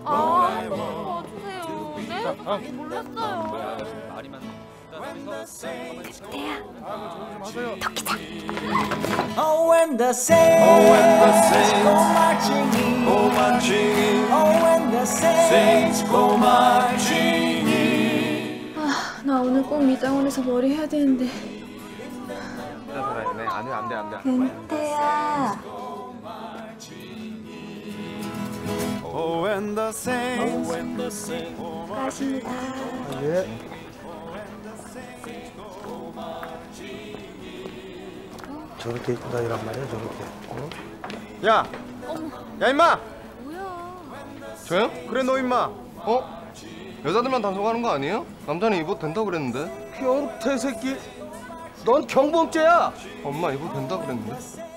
Oh, when the saints go marching in, oh, when the saints go marching in. 아, 나 오늘 꼭 미장원에서 머리 해야 되는데. 안 돼. 근태야. Oh, when the saints go marching in. 저렇게 입고 다니란 말이야, 저렇게. 어? 야! 야, 임마! 뭐야? 저요? 그래, 너 임마! 어? 여자들만 단속하는 거 아니에요? 남자는 입어도 된다고 그랬는데. 야, 개새끼! 넌 경범죄야! 엄마, 입어도 된다고 그랬는데.